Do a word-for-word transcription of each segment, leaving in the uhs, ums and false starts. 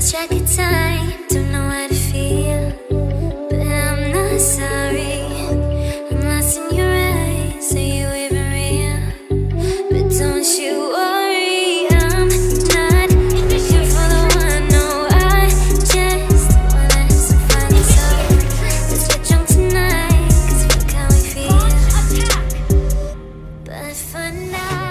lost track of time, don't know how to feel, but I'm not sorry. I'm lost in your eyes, are you even real? But don't you worry, I'm not looking for the one. No, I just wanna have some fun. So let's get drunk tonight, cause look how we feel. But for now,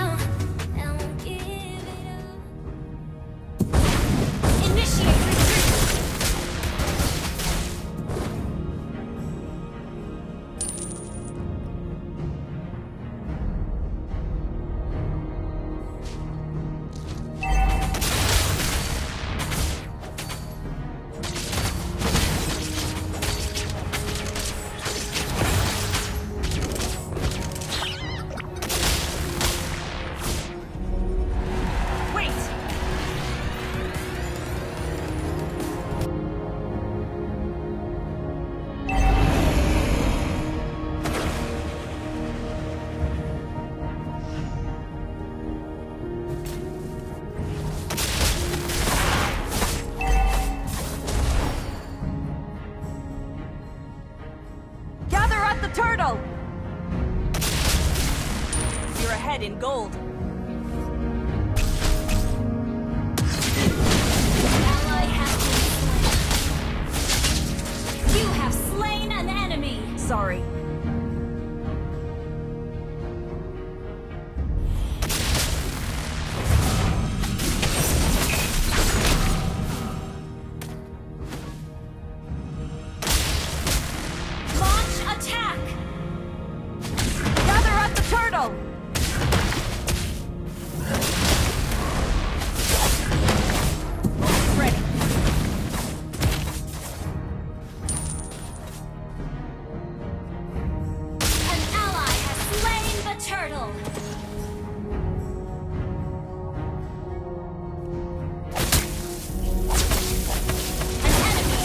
turtle! You're ahead in gold. Ally has been slain. You have slain an enemy! Sorry. Turtle! Ready. An ally has slain the turtle! An enemy has been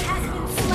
slain!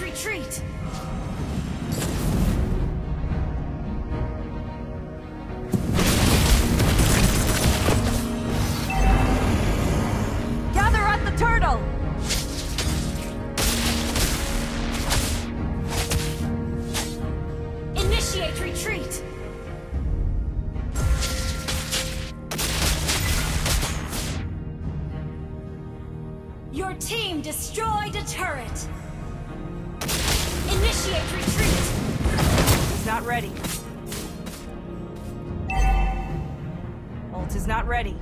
Retreat! Gather up the turtle! Initiate retreat! Your team destroyed a turret! Initiate retreat! He's not ready. Ult is not ready.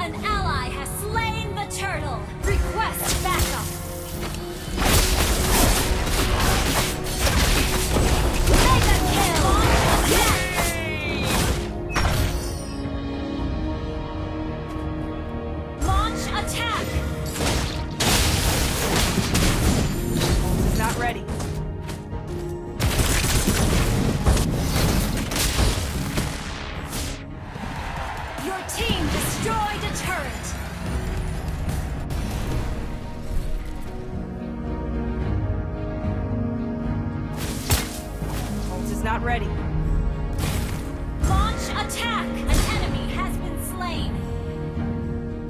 An ally has slain the turtle! Request backup! Mega kill! Yeah! is not ready. Launch attack! An enemy has been slain!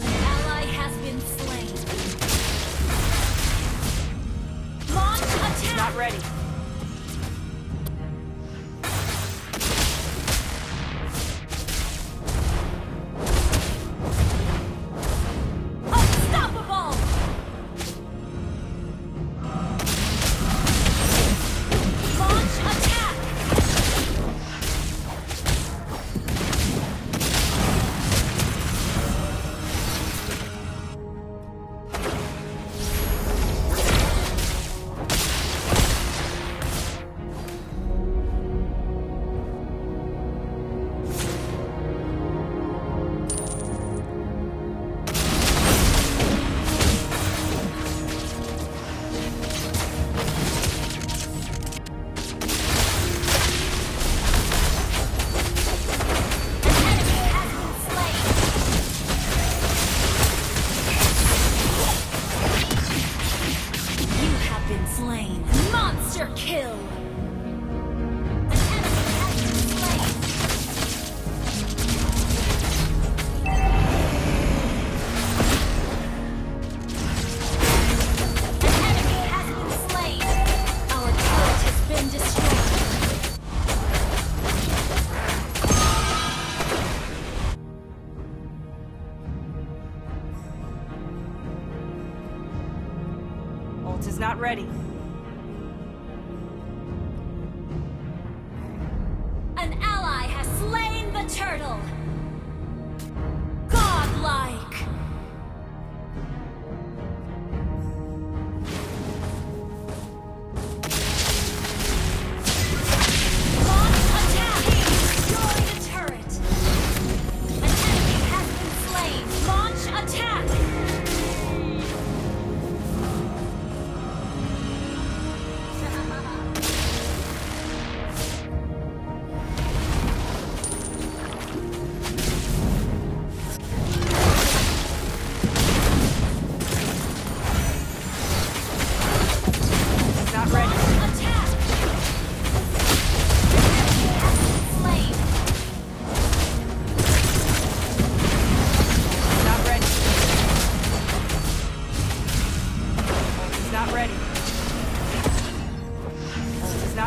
An ally has been slain. Launch attack! It's not ready. Monster kill! An enemy has been slain! An enemy has been slain! Our turret has been destroyed! Ult is not ready. Turtle! Godlike! Launch attack! Destroy the turret! An enemy has been slain! Launch attack!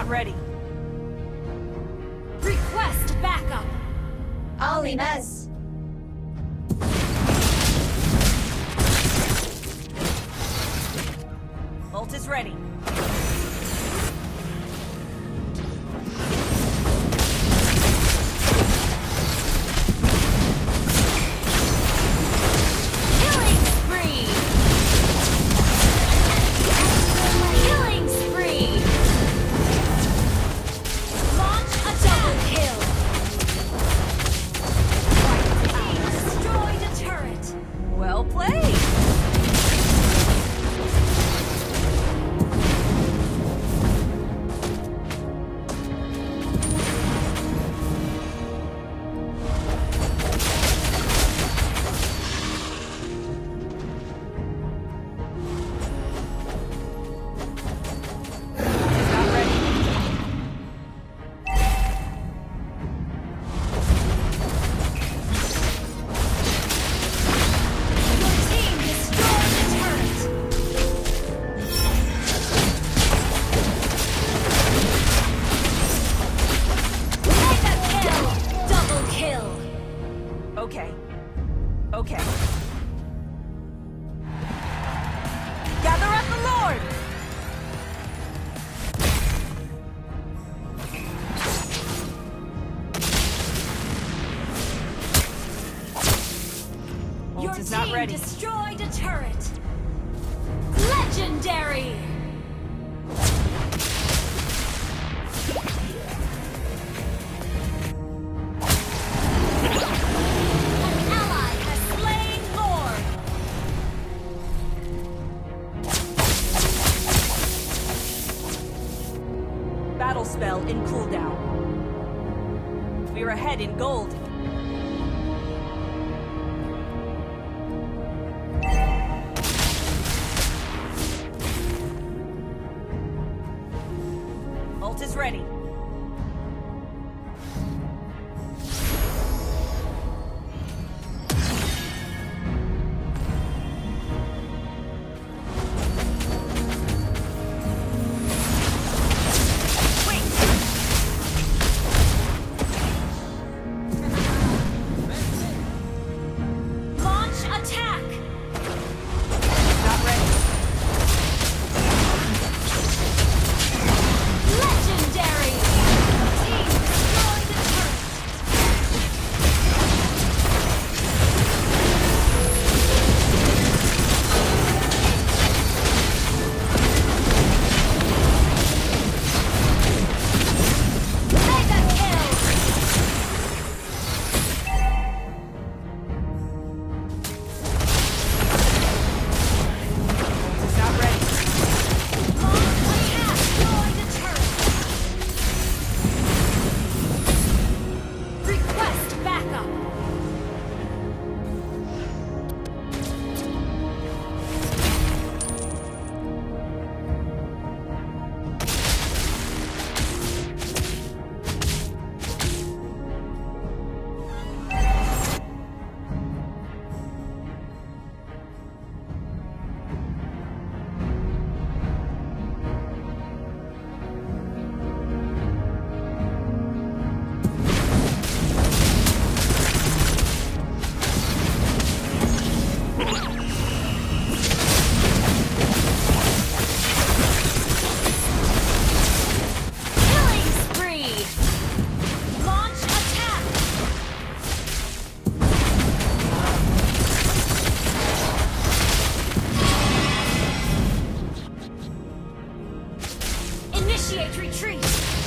Ready. Request backup. Ali Mess. Ult is ready. Okay. Okay. Gather up the Lord! Your team not ready. Destroyed a turret! Legendary! Battle spell in cooldown. We're ahead in gold. Ult is ready. Initiate retreat!